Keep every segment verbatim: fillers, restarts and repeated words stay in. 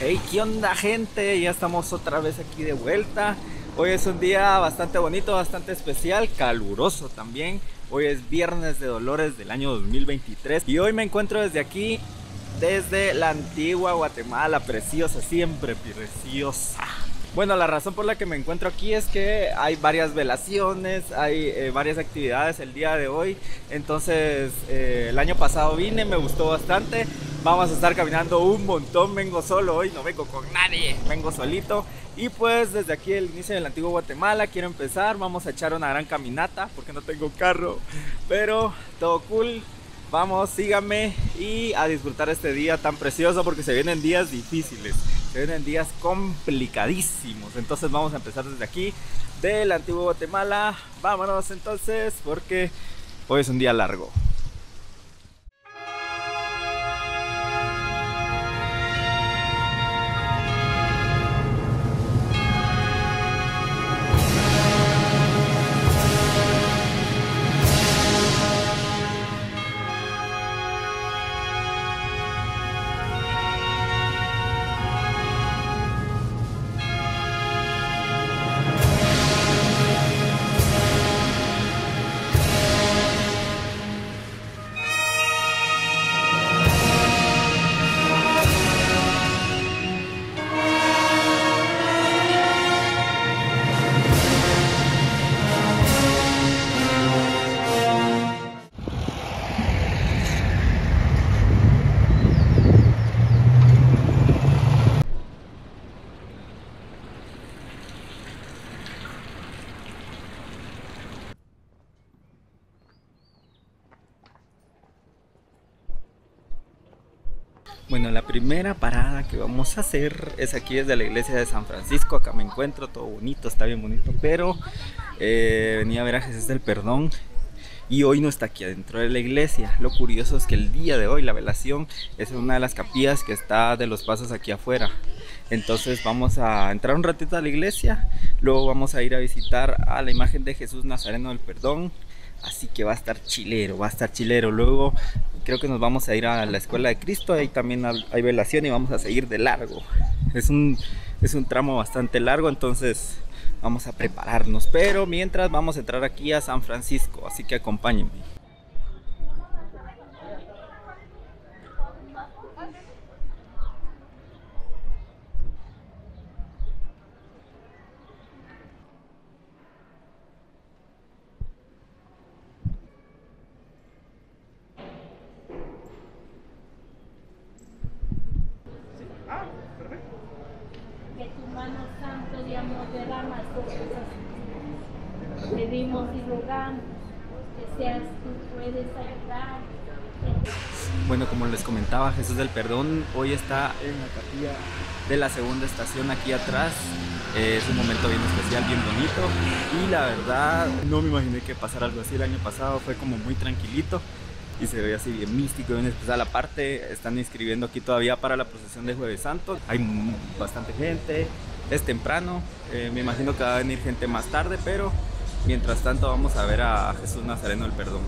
Hey, ¿qué onda, gente? Ya estamos otra vez aquí de vuelta. Hoy es un día bastante bonito, bastante especial, caluroso también. Hoy es Viernes de Dolores del año dos mil veintitrés y hoy me encuentro desde aquí, desde la Antigua Guatemala, preciosa, siempre preciosa. Bueno, la razón por la que me encuentro aquí es que hay varias velaciones, hay eh, varias actividades el día de hoy. Entonces, eh, el año pasado vine, me gustó bastante. Vamos a estar caminando un montón, vengo solo hoy, no vengo con nadie, vengo solito. Y pues desde aquí el inicio del antiguo Guatemala quiero empezar, vamos a echar una gran caminata porque no tengo carro. Pero todo cool, vamos, síganme y a disfrutar este día tan precioso porque se vienen días difíciles. Se vienen días complicadísimos, entonces vamos a empezar desde aquí, del antiguo Guatemala. Vámonos entonces, porque hoy es un día largo. Bueno, la primera parada que vamos a hacer es aquí desde la iglesia de San Francisco. Acá me encuentro, todo bonito, está bien bonito, pero eh, venía a ver a Jesús del Perdón y hoy no está aquí adentro de la iglesia. Lo curioso es que el día de hoy la velación es en una de las capillas que está de los pasos aquí afuera. Entonces vamos a entrar un ratito a la iglesia, luego vamos a ir a visitar a la imagen de Jesús Nazareno del Perdón. Así que va a estar chilero, va a estar chilero. Luego creo que nos vamos a ir a la Escuela de Cristo. Ahí también hay velación y vamos a seguir de largo. Es un, es un tramo bastante largo, entonces vamos a prepararnos. Pero mientras vamos a entrar aquí a San Francisco, así que acompáñenme. Bueno, como les comentaba, Jesús del Perdón hoy está en la capilla de la segunda estación aquí atrás. Eh, es un momento bien especial, bien bonito, y la verdad no me imaginé que pasara algo así. El año pasado fue como muy tranquilito y se ve así bien místico, bien especial. Aparte están inscribiendo aquí todavía para la procesión de Jueves Santo. Hay bastante gente, es temprano, eh, me imagino que va a venir gente más tarde, pero mientras tanto vamos a ver a Jesús Nazareno del Perdón.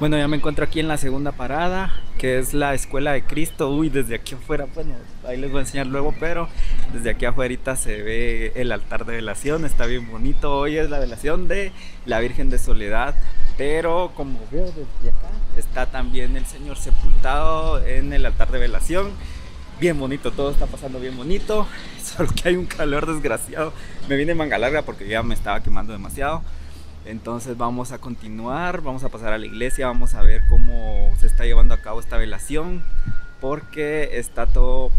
Bueno, ya me encuentro aquí en la segunda parada, que es la Escuela de Cristo. Uy, desde aquí afuera, bueno, ahí les voy a enseñar luego, pero desde aquí afuera se ve el altar de velación, está bien bonito. Hoy es la velación de la Virgen de Soledad, pero como veo desde acá, está también el Señor sepultado en el altar de velación. Bien bonito, todo está pasando bien bonito, solo que hay un calor desgraciado. Me vine manga larga porque ya me estaba quemando demasiado. Entonces vamos a continuar, vamos a pasar a la iglesia, vamos a ver cómo se está llevando a cabo esta velación, porque está todo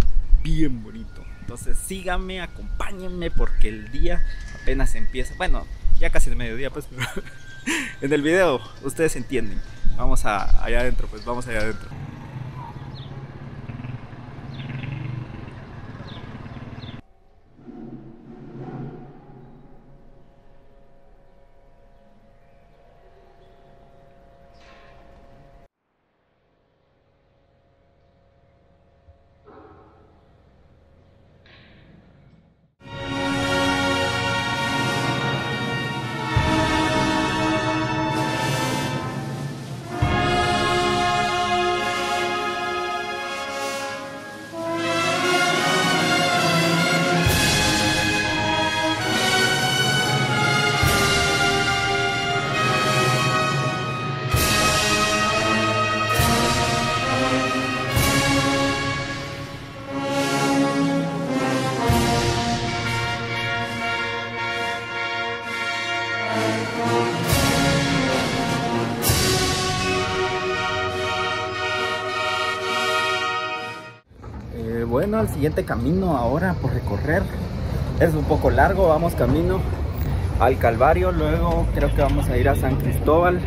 bien bonito. Entonces síganme, acompáñenme, porque el día apenas empieza. Bueno, ya casi de mediodía, pues, pero en el video ustedes entienden. Vamos a, allá adentro, pues vamos allá adentro. camino, al siguiente camino ahora por recorrer. Es un poco largo, vamos camino al Calvario, luego creo que vamos a ir a San Cristóbal,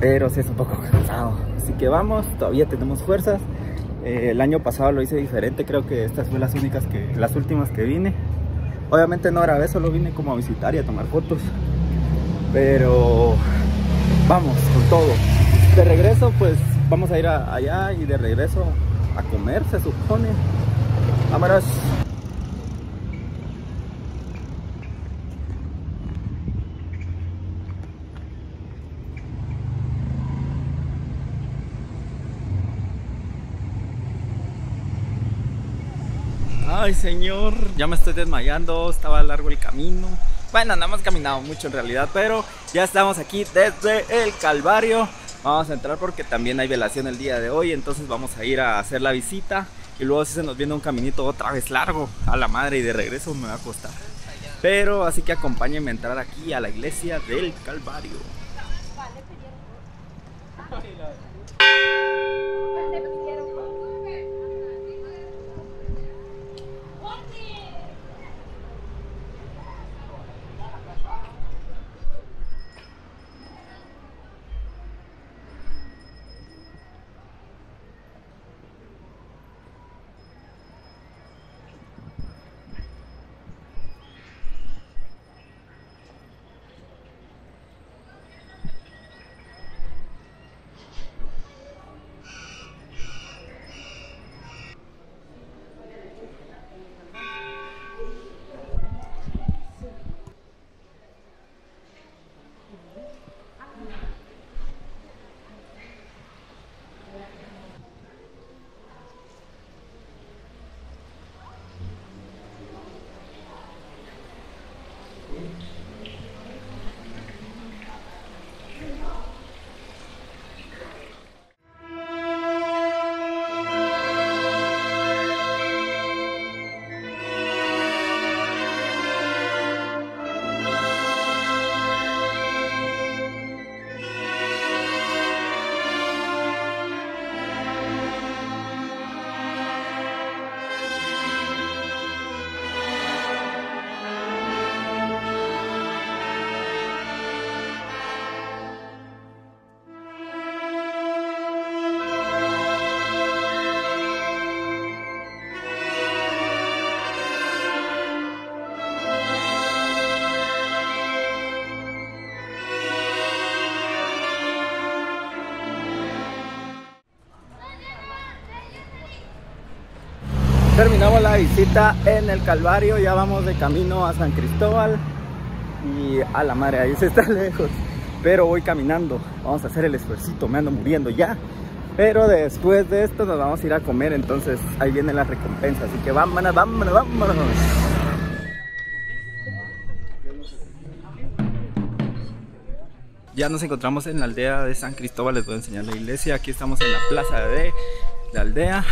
pero sí es un poco cansado, así que vamos, todavía tenemos fuerzas. Eh, el año pasado lo hice diferente, creo que estas fueron las únicas que, las últimas que vine. Obviamente no grabé, solo vine como a visitar y a tomar fotos, pero vamos con todo. De regreso pues vamos a ir a, allá y de regreso a comer, se supone. Vámonos. Ay, señor, ya me estoy desmayando, estaba largo el camino. Bueno, no hemos caminado mucho en realidad, pero ya estamos aquí desde el Calvario. Vamos a entrar porque también hay velación el día de hoy, entonces vamos a ir a hacer la visita. Y luego si se nos viene un caminito otra vez largo, a la madre, y de regreso me va a costar. Pero así que acompáñenme a entrar aquí a la iglesia del Calvario. Terminamos la visita en el Calvario, ya vamos de camino a San Cristóbal. Y a la madre, ahí se está lejos, pero voy caminando, vamos a hacer el esfuercito, me ando muriendo ya. Pero después de esto nos vamos a ir a comer, entonces ahí vienen las recompensas, así que vámonos, vámonos, vámonos. Ya nos encontramos en la aldea de San Cristóbal, les voy a enseñar la iglesia. Aquí estamos en la plaza de la aldea.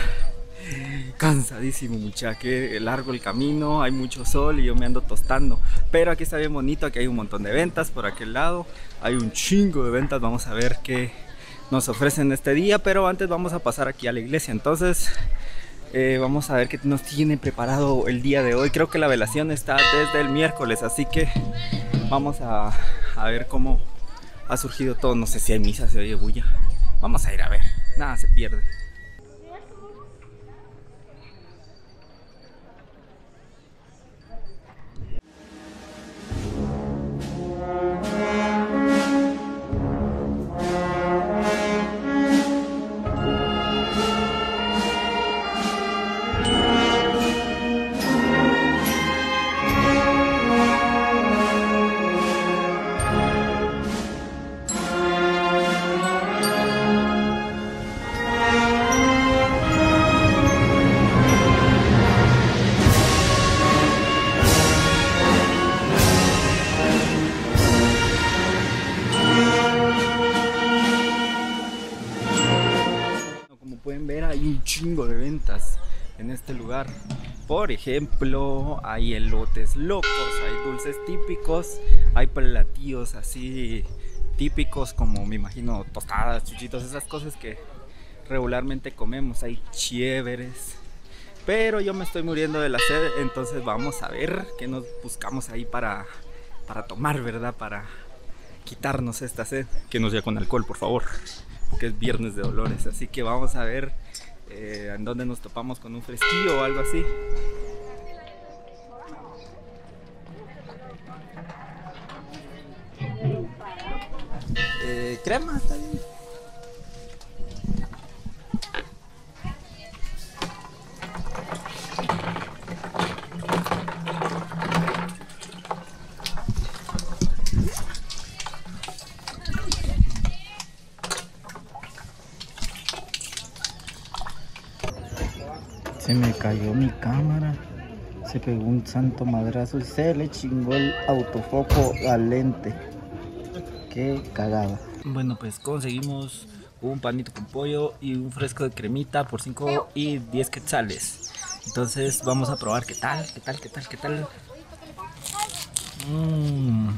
Cansadísimo, mucha, que largo el camino, hay mucho sol y yo me ando tostando. Pero aquí está bien bonito, aquí hay un montón de ventas por aquel lado, hay un chingo de ventas, vamos a ver qué nos ofrecen este día. Pero antes vamos a pasar aquí a la iglesia, entonces eh, vamos a ver qué nos tiene preparado el día de hoy. Creo que la velación está desde el miércoles, así que vamos a, a ver cómo ha surgido todo. No sé si hay misa, si oye bulla, vamos a ir a ver, nada se pierde. Chingo de ventas en este lugar. Por ejemplo, hay elotes locos, hay dulces típicos, hay platillos así típicos como me imagino tostadas, chuchitos, esas cosas que regularmente comemos. Hay chéveres, pero yo me estoy muriendo de la sed, entonces vamos a ver qué nos buscamos ahí para, para tomar, ¿verdad? Para quitarnos esta sed, que no sea con alcohol, por favor, porque es Viernes de Dolores, así que vamos a ver eh, en dónde nos topamos con un fresquillo o algo así. Eh, crema, está bien. Se me cayó mi cámara, se pegó un santo madrazo y se le chingó el autofoco al lente. Qué cagada. Bueno, pues conseguimos un panito con pollo y un fresco de cremita por cinco y diez quetzales. Entonces vamos a probar qué tal, qué tal, qué tal, qué tal. Mm. Uh-huh.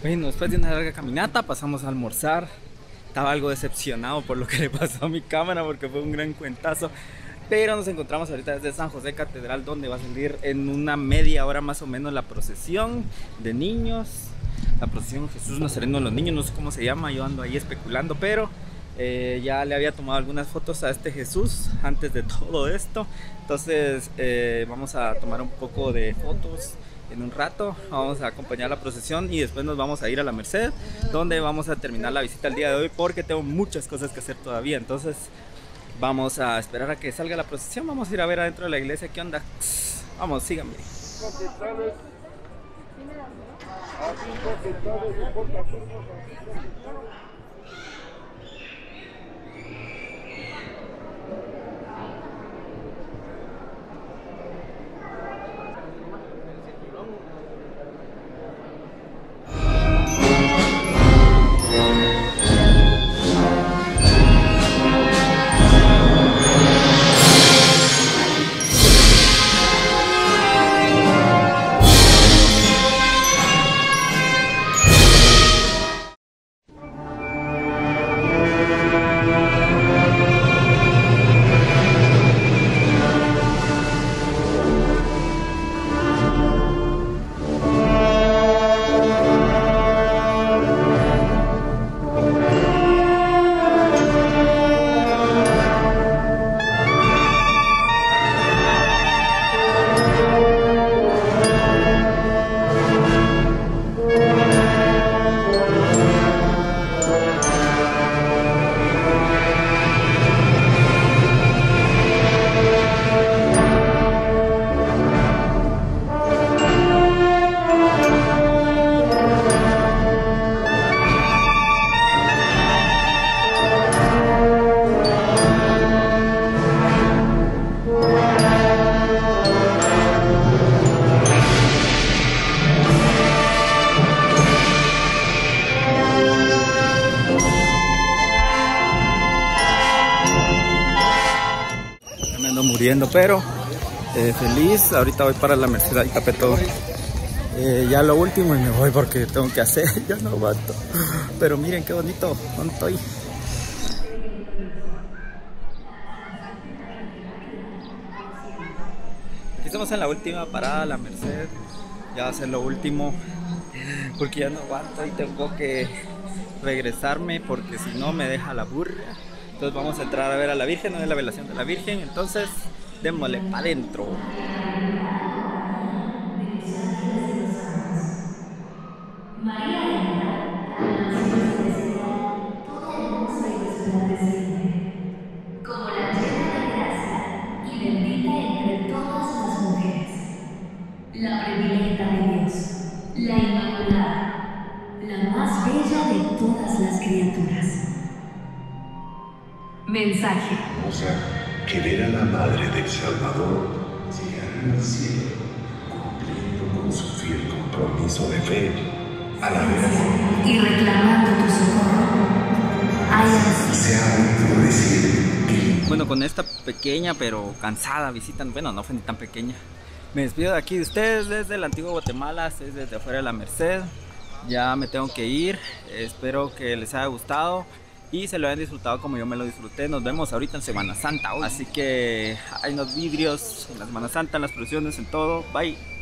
Bueno, después de una larga caminata pasamos a almorzar. Estaba algo decepcionado por lo que le pasó a mi cámara porque fue un gran cuentazo, pero nos encontramos ahorita desde San José Catedral, donde va a salir en una media hora más o menos la procesión de niños, la procesión Jesús Nazareno de los niños, no sé cómo se llama, yo ando ahí especulando, pero eh, ya le había tomado algunas fotos a este Jesús antes de todo esto, entonces eh, vamos a tomar un poco de fotos. En un rato vamos a acompañar la procesión y después nos vamos a ir a la Merced, donde vamos a terminar la visita el día de hoy porque tengo muchas cosas que hacer todavía. Entonces vamos a esperar a que salga la procesión, vamos a ir a ver adentro de la iglesia qué onda. Vamos, síganme. Pero eh, feliz, ahorita voy para la Merced al Tapetón, eh, ya lo último y me voy porque tengo que hacer, ya no aguanto, pero miren qué bonito, ¿dónde estoy? Aquí estamos en la última parada, la Merced, ya va a ser lo último porque ya no aguanto y tengo que regresarme porque si no me deja la burra. Entonces vamos a entrar a ver a la Virgen, no es la velación de la Virgen, entonces démosle para adentro. Mensaje. Hermosa, que ver a la Madre del Salvador llegar al cielo, cumpliendo con su fiel compromiso de fe, a la vez y reclamando tu socorro. Se ha oído decir que... Bueno, con esta pequeña pero cansada visita, bueno, no fue ni tan pequeña, Me despido de aquí de ustedes desde la Antigua Guatemala, desde afuera de la Merced. Ya me tengo que ir, espero que les haya gustado y se lo hayan disfrutado como yo me lo disfruté. Nos vemos ahorita en Semana Santa, hoy. Así que hay unos vidrios en la Semana Santa, en las producciones, en todo. Bye.